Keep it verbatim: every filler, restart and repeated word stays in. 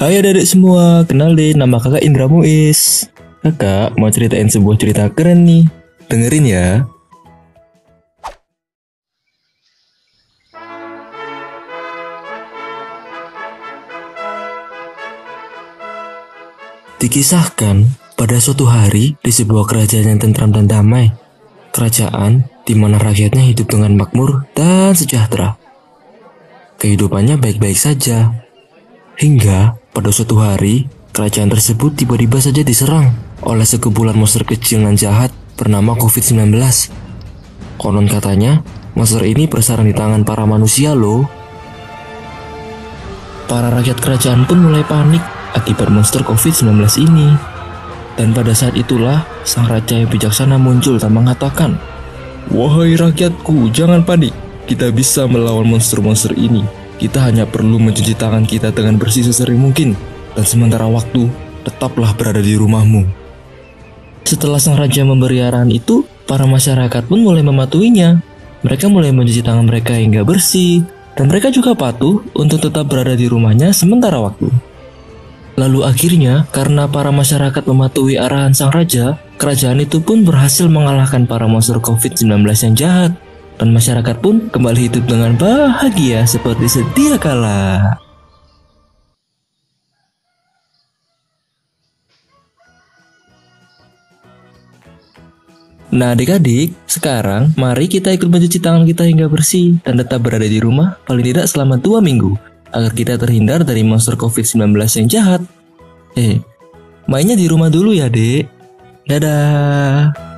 Hai adik-adik semua, kenalin nama kakak Indra Muis. Kakak mau ceritain sebuah cerita keren nih. Dengerin ya. Dikisahkan pada suatu hari di sebuah kerajaan yang tentram dan damai. Kerajaan di mana rakyatnya hidup dengan makmur dan sejahtera. Kehidupannya baik-baik saja. Hingga pada suatu hari, kerajaan tersebut tiba-tiba saja diserang oleh sekumpulan monster kecil dan jahat bernama covid sembilan belas. Konon katanya, monster ini bersarang di tangan para manusia loh. Para rakyat kerajaan pun mulai panik akibat monster covid sembilan belas ini. Dan pada saat itulah, sang raja yang bijaksana muncul dan mengatakan, "Wahai rakyatku, jangan panik. Kita bisa melawan monster-monster ini. Kita hanya perlu mencuci tangan kita dengan bersih sesering mungkin, dan sementara waktu, tetaplah berada di rumahmu." Setelah sang raja memberi arahan itu, para masyarakat pun mulai mematuhinya. Mereka mulai mencuci tangan mereka hingga bersih, dan mereka juga patuh untuk tetap berada di rumahnya sementara waktu. Lalu akhirnya, karena para masyarakat mematuhi arahan sang raja, kerajaan itu pun berhasil mengalahkan para monster covid sembilan belas yang jahat. Dan masyarakat pun kembali hidup dengan bahagia seperti sedia kala. Nah adik-adik, sekarang mari kita ikut mencuci tangan kita hingga bersih dan tetap berada di rumah paling tidak selama dua minggu, agar kita terhindar dari monster covid sembilan belas yang jahat. Eh, mainnya di rumah dulu ya dek. Dadah.